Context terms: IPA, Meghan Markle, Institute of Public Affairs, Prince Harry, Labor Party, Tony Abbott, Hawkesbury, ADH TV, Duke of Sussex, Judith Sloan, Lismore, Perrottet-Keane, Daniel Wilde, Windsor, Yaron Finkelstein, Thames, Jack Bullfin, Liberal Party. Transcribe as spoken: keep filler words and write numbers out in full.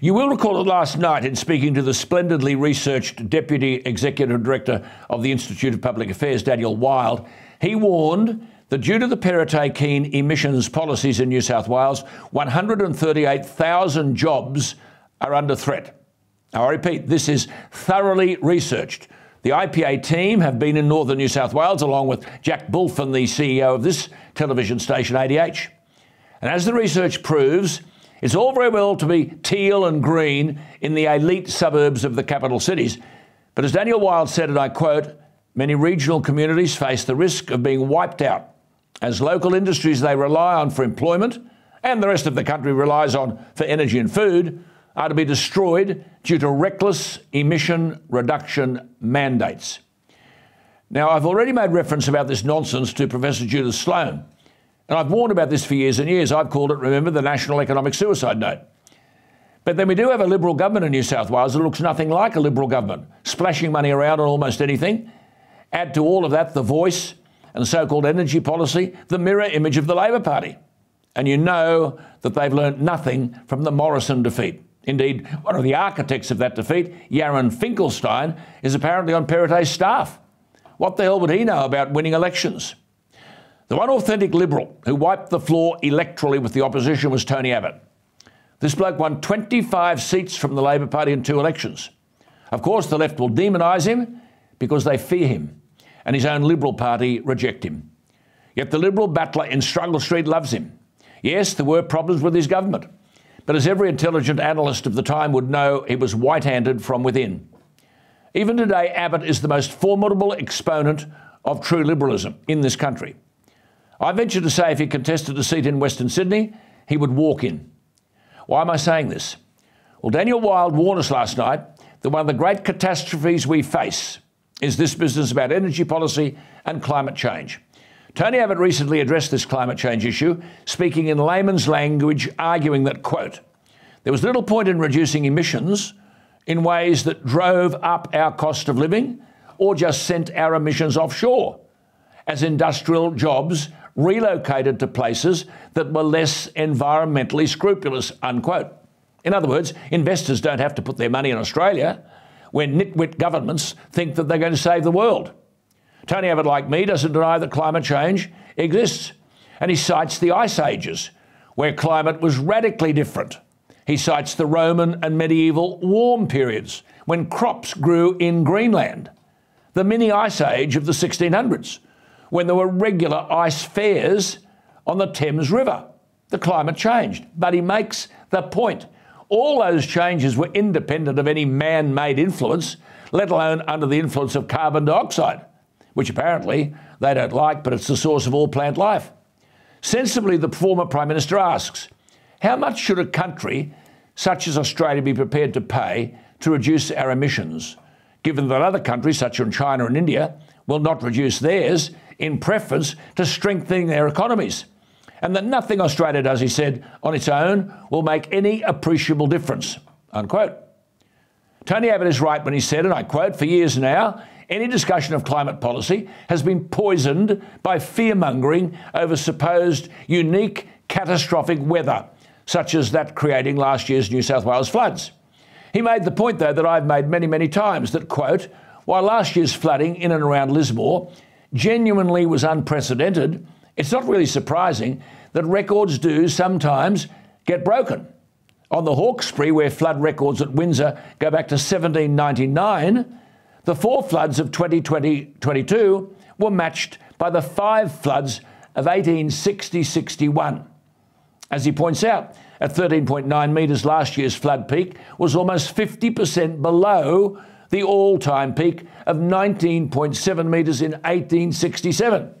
You will recall that last night, in speaking to the splendidly researched Deputy Executive Director of the Institute of Public Affairs, Daniel Wilde, he warned that due to the Perrottet-Keane emissions policies in New South Wales, one hundred thirty-eight thousand jobs are under threat. I repeat, this is thoroughly researched. The I P A team have been in northern New South Wales along with Jack Bullfin, the C E O of this television station, A D H. And as the research proves, it's all very well to be teal and green in the elite suburbs of the capital cities. But as Daniel Wilde said, and I quote, many regional communities face the risk of being wiped out as local industries they rely on for employment and the rest of the country relies on for energy and food are to be destroyed due to reckless emission reduction mandates. Now, I've already made reference about this nonsense to Professor Judith Sloan, and I've warned about this for years and years. I've called it, remember, the National Economic Suicide Note. But then we do have a Liberal government in New South Wales that looks nothing like a Liberal government, splashing money around on almost anything. Add to all of that the voice and so-called energy policy, the mirror image of the Labor Party. And you know that they've learnt nothing from the Morrison defeat. Indeed, one of the architects of that defeat, Yaron Finkelstein, is apparently on Perrottet's staff. What the hell would he know about winning elections? The one authentic Liberal who wiped the floor electorally with the opposition was Tony Abbott. This bloke won twenty-five seats from the Labor Party in two elections. Of course, the left will demonise him because they fear him and his own Liberal Party reject him. Yet the Liberal battler in Struggle Street loves him. Yes, there were problems with his government, but as every intelligent analyst of the time would know, he was white-handed from within. Even today, Abbott is the most formidable exponent of true liberalism in this country. I venture to say if he contested a seat in Western Sydney, he would walk in. Why am I saying this? Well, Daniel Wilde warned us last night that one of the great catastrophes we face is this business about energy policy and climate change. Tony Abbott recently addressed this climate change issue, speaking in layman's language, arguing that, quote, there was little point in reducing emissions in ways that drove up our cost of living or just sent our emissions offshore, as industrial jobs relocated to places that were less environmentally scrupulous, unquote. In other words, investors don't have to put their money in Australia when nitwit governments think that they're going to save the world. Tony Abbott, like me, doesn't deny that climate change exists, and he cites the Ice Ages, where climate was radically different. He cites the Roman and medieval warm periods, when crops grew in Greenland, the mini Ice Age of the sixteen hundreds, when there were regular ice fairs on the Thames River. The climate changed, but he makes the point. All those changes were independent of any man-made influence, let alone under the influence of carbon dioxide, which apparently they don't like, but it's the source of all plant life. Sensibly, the former Prime Minister asks, how much should a country such as Australia be prepared to pay to reduce our emissions, given that other countries, such as China and India, will not reduce theirs in preference to strengthening their economies, and that nothing Australia does, he said, on its own will make any appreciable difference, unquote. Tony Abbott is right when he said, and I quote, for years now, any discussion of climate policy has been poisoned by fear-mongering over supposed unique catastrophic weather, such as that creating last year's New South Wales floods. He made the point, though, that I've made many, many times that, quote, while last year's flooding in and around Lismore genuinely was unprecedented, it's not really surprising that records do sometimes get broken. On the Hawkesbury, where flood records at Windsor go back to seventeen ninety-nine, the four floods of twenty twenty to twenty-two were matched by the five floods of eighteen sixty to sixty-one. As he points out, at thirteen point nine metres, last year's flood peak was almost fifty percent below the all-time peak of nineteen point seven metres in eighteen sixty-seven.